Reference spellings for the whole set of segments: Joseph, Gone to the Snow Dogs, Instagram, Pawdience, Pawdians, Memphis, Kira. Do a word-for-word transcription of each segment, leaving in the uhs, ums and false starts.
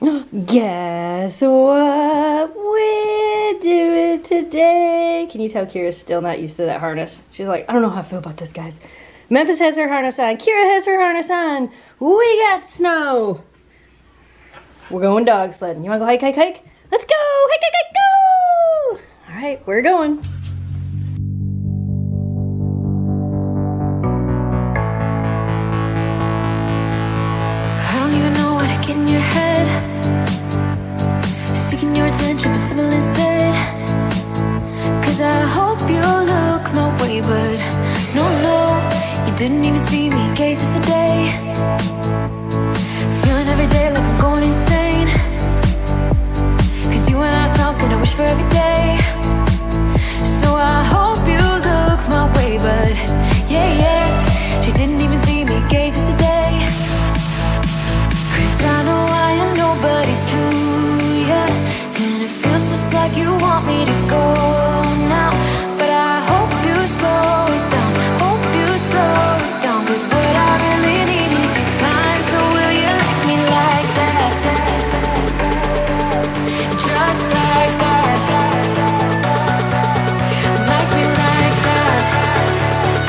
Guess what we're doing today? Can you tell Kira's still not used to that harness? She's like, I don't know how I feel about this, guys. Memphis has her harness on. Kira has her harness on. We got snow. We're going dog sledding. You want to go hike, hike, hike? Let's go. Hike, hike, hike, go. All right, we're going. In your head, seeking your attention, but someone instead. Cause I hope you look my way, but no, no, you didn't even see me. Gaze this today, feeling every day like I'm going insane. Cause you and I are something I wish for every day. So I hope you look my way, but yeah, yeah, she didn't even see me. Gaze this today. I know I am nobody to you, and it feels just like you want me to go now. But I hope you slow it down, hope you slow it down, cause what I really need is your time. So will you like me like that? Just like that. Like me like that. Just like that.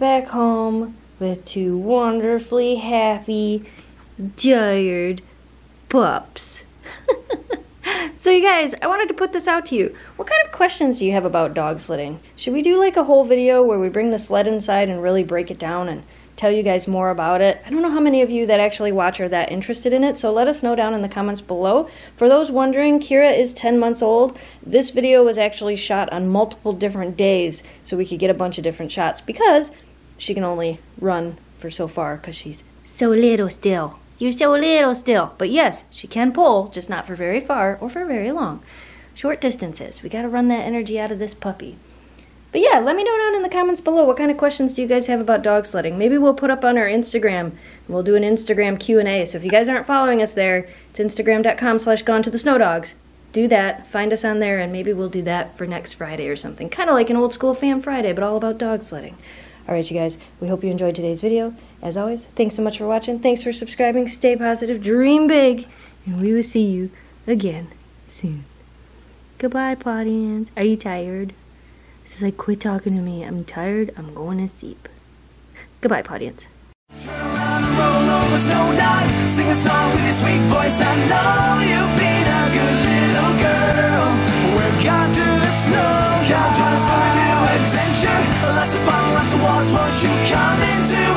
Back home with two wonderfully happy, tired pups. So you guys, I wanted to put this out to you. What kind of questions do you have about dog sledding? Should we do like a whole video where we bring the sled inside and really break it down and tell you guys more about it? I don't know how many of you that actually watch are that interested in it, so let us know down in the comments below. For those wondering, Kira is ten months old. This video was actually shot on multiple different days, so we could get a bunch of different shots because she can only run for so far because she's so little still. You're so little still. But yes, she can pull, just not for very far or for very long. Short distances. We got to run that energy out of this puppy. But yeah, let me know down in the comments below what kind of questions do you guys have about dog sledding. Maybe we'll put up on our Instagram, and we'll do an Instagram Q and A. So if you guys aren't following us there, it's instagram.com slash gone to the snow dogs. Do that. Find us on there, and maybe we'll do that for next Friday or something. Kind of like an old school Fam Friday, but all about dog sledding. All right, you guys, we hope you enjoyed today's video. As always, thanks so much for watching. Thanks for subscribing. Stay positive. Dream big. And we will see you again soon. Goodbye, Pawdians. Are you tired? This is like, quit talking to me. I'm tired. I'm going to sleep. Goodbye, Pawdience. Sing a song with your sweet voice. I know you've been a good little girl. We're gone to the snow dogs. Trying to start a new adventure. Lots of fun, lots of walks. Won't you come into